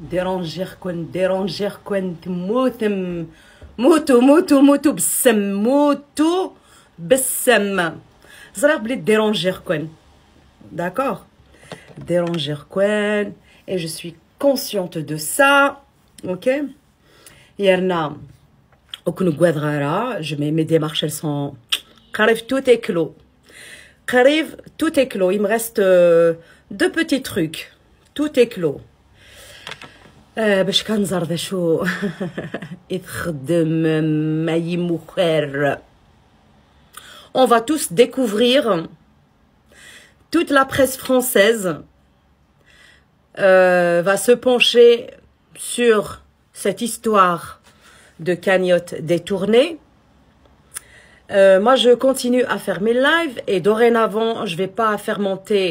ديرونجيركن تموتم موتو موتو موتو بالسم موتو بالسم زرا بلي ديرونجيركن داكور ديرونجيركن et je suis consciente de ça OK يرنا وكن قادره je mets mes démarches elles sont قريف tout est clos قريف tout est clos il me reste deux petits trucs tout est clos باش كنزر ذا شو يخدم ما يمخر on va tous découvrir toute la presse française va se pencher sur cette histoire de cagnotte détournée moi je continue à faire mes lives et dorénavant je vais pas fermenter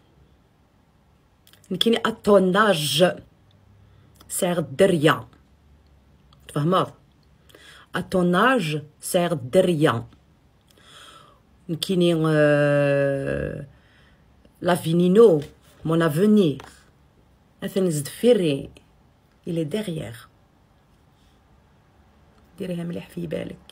كاين الطوناج سعر الدريه تفهموا الطوناج سعر الدريه كاين لافينينو مون افونير اثن زد فيري الى ديغيير ديريها مليح في بالك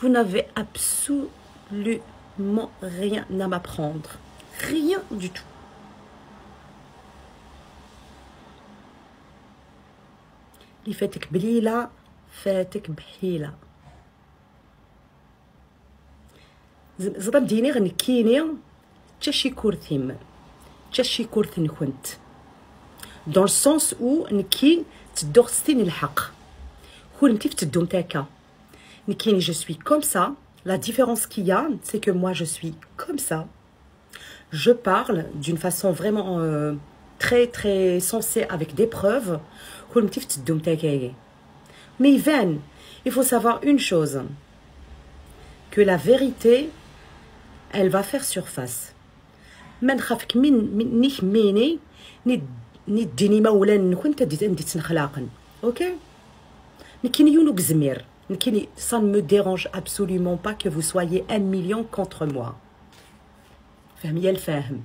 vous n'avez absolument rien à m'apprendre. Rien du tout. Li fatek blila, fatek bhila. زعما بديني غنكيني حتى شي كورثيم حتى شي كورث نكنت. Dans le sens où نكي تدغستين الحق. كنتي فتدوم تاكا. نكيني je suis comme ça. La différence qu'il y a, c'est que moi, je suis comme ça. Je parle d'une façon vraiment très, très sensée, avec des preuves. Mais Yvan, il faut savoir une chose. Que la vérité, elle va faire surface. Ok? Ça ne me dérange absolument pas que vous soyez 1 million contre moi. Fahmi el fahm.